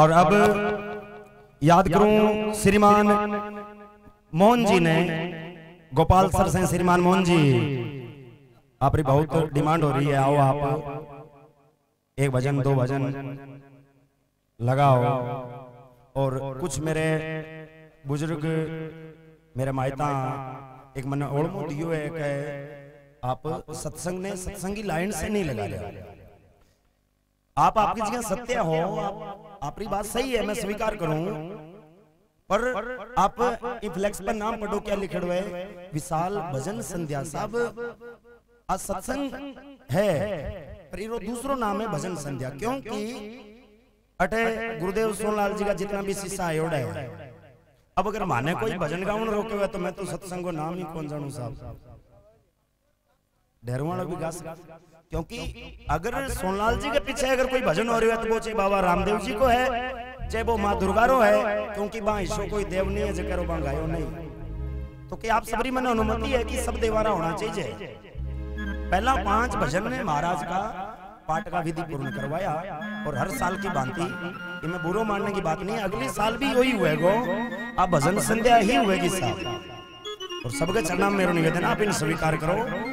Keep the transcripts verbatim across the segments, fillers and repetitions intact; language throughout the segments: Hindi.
और अब याद करूं श्रीमान मोहन जी ने, गोपाल सर से श्रीमान मोहन जी आप बहुत डिमांड हो रही है, आओ आप एक भजन दो भजन लगाओ। और कुछ मेरे बुजुर्ग मेरे मायता एक मन ओड़मो दियो है कि आप सत्संग ने सत्संगी लाइन से नहीं लगा लिया, आप आपकी जगह सत्य हो, आपकी बात सही है मैं स्वीकार करूं, पर आप फ्लेक्स पर नाम पढ़ो क्या लिखे हुए विशाल भजन संध्या साहब, आज सत्संग है पर दूसरो नाम है भजन संध्या, क्योंकि अटे गुरुदेव सोनलाल जी का जितना भी शिष्य आयोड है। अब अगर माने कोई भजन गाउन रोके हुए तो मैं तो सत्संग को नाम ही कौन जानू साहब, ढेरवाड़ा भी गा सकता, क्योंकि अगर सोनलाल जी के पीछे अगर कोई भजन हो रहा है तो वो चाहे बाबा रामदेव जी को है, चाहे वो माँ दुर्गारो है, क्योंकि वहां ईश्वर कोई देव नहीं है जगह वहां गायो नहीं। तो क्या आप सबरी मन अनुमति है कि सब देवारा होना चाहिए। पहला पांच भजन ने महाराज का पाठ का विधि पूर्ण करवाया, और हर साल की बांति इनमें बुरो मानने की बात नहीं, अगले साल भी यही हुए गो आप भजन संध्या ही हुएगी साहब। और सबके चरणों में मेरा निवेदन आप इन स्वीकार करो,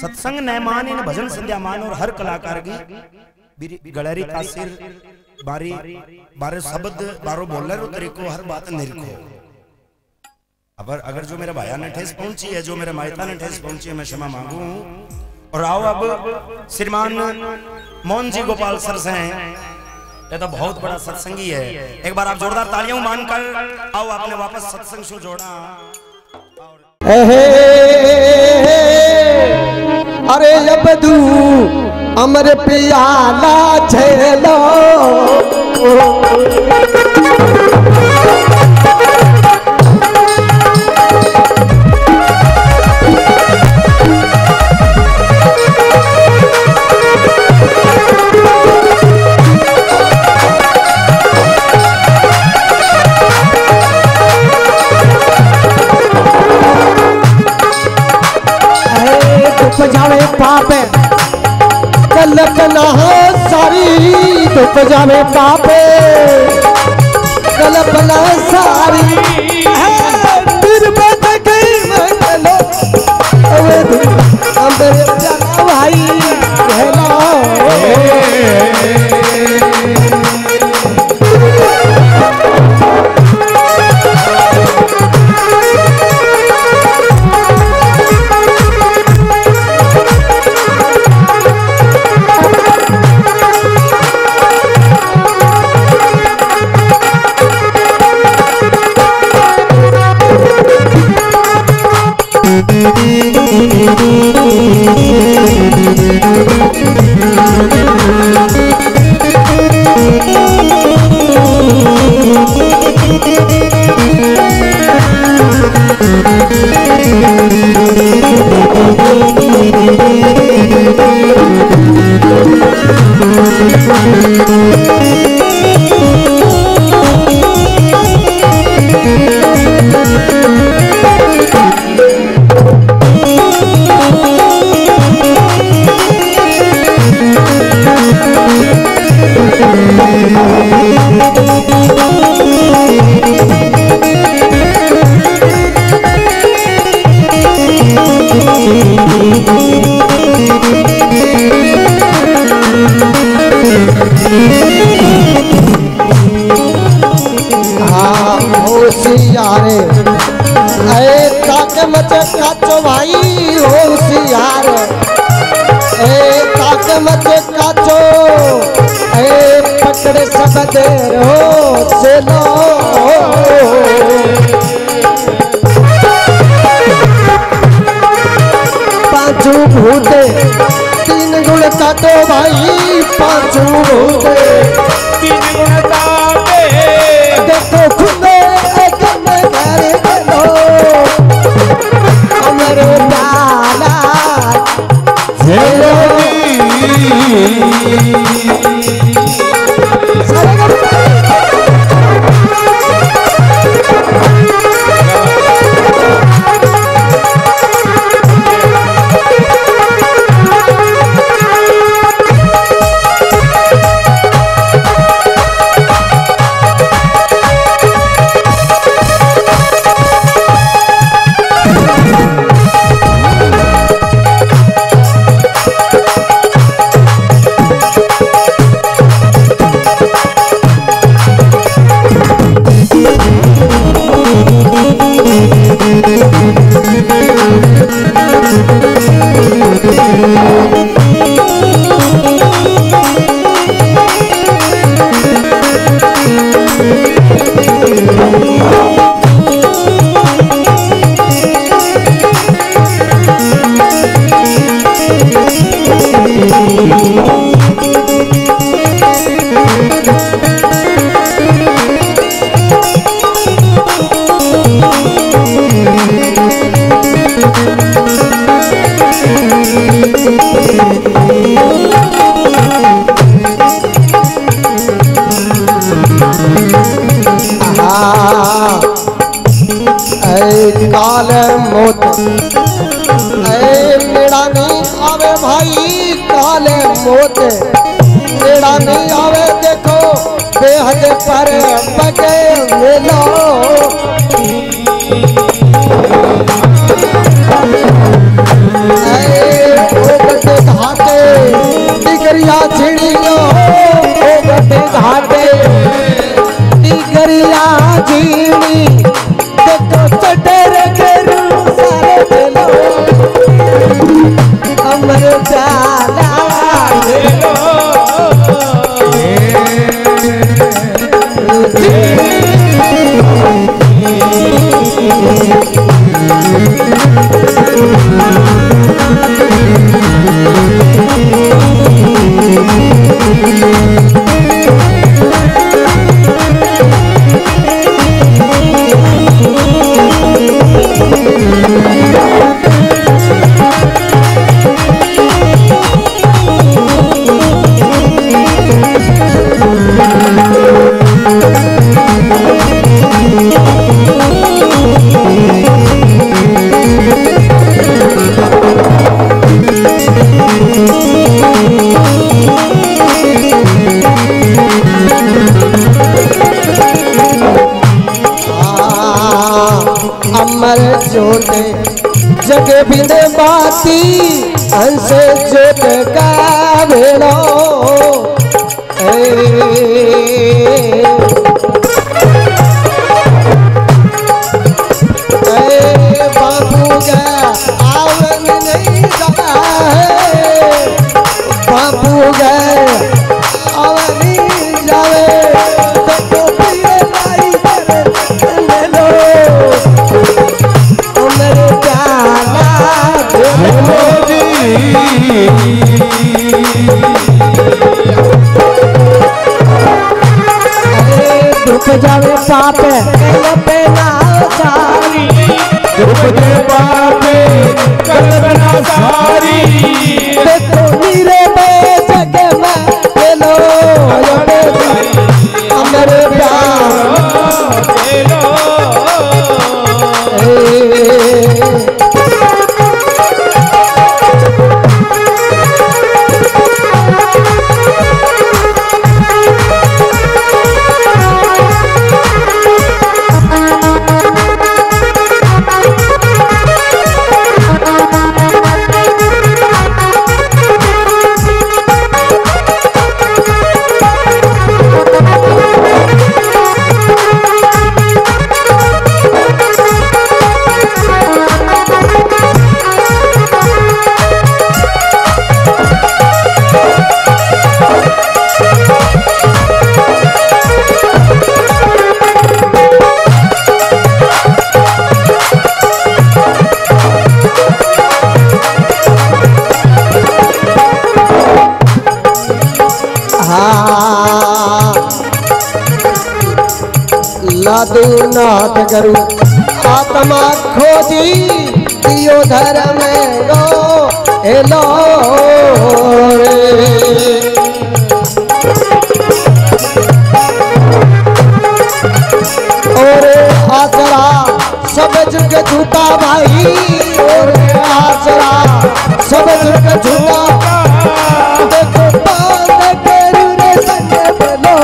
सत्संग नैमान इन भजन संध्या मान, और हर कलाकार की गलरी तासीर बारी बारे शब्द बारो बोलर तरीको हर बात निरखो। अब अगर जो मेरे भाया ने ठेस पहुंची है, जो मेरे मायता ने ठेस पहुंची है, मैं क्षमा मांगू। और आओ अब श्रीमान मोहन जी गोपाल सर से हैं, तो बहुत बड़ा सत्संगी है, एक बार आप जोरदार तालियां मानकर आओ आपने वापस सत्संग शो जोड़ा। अरे लबदू अमर प्याला झेलो, पापे गलतना सारी धुप जावे, पापे गलतना सारी भाई काल मोत मेरा नहीं आवे भाई काल मोत मेरा नहीं आवे देखो बेहद पर बगे मेलो घाटे टिकरिया छिड़ियो घाटे टिकरिया झीड़ी देखो चटे जोते जग बिन बाती हंस जोत का भेड़ो बापू का आवन नहीं सदा बापू गए जावे पाप कल्पे ना सारी दुख दे पाप कल्पे ना सारी देखो मेरे पे जग में हेलो जोड़े अमर प्यार हेलो नाथ करू आत्मा खोजी दियो धर्म गो हेलो और आसरा सब जुग झूठा भाई और आसरा सब जुग झूठा देखो बांध करू रे संग लो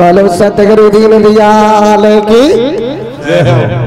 बोलो सतगुरु दीनदयाल की जय हो।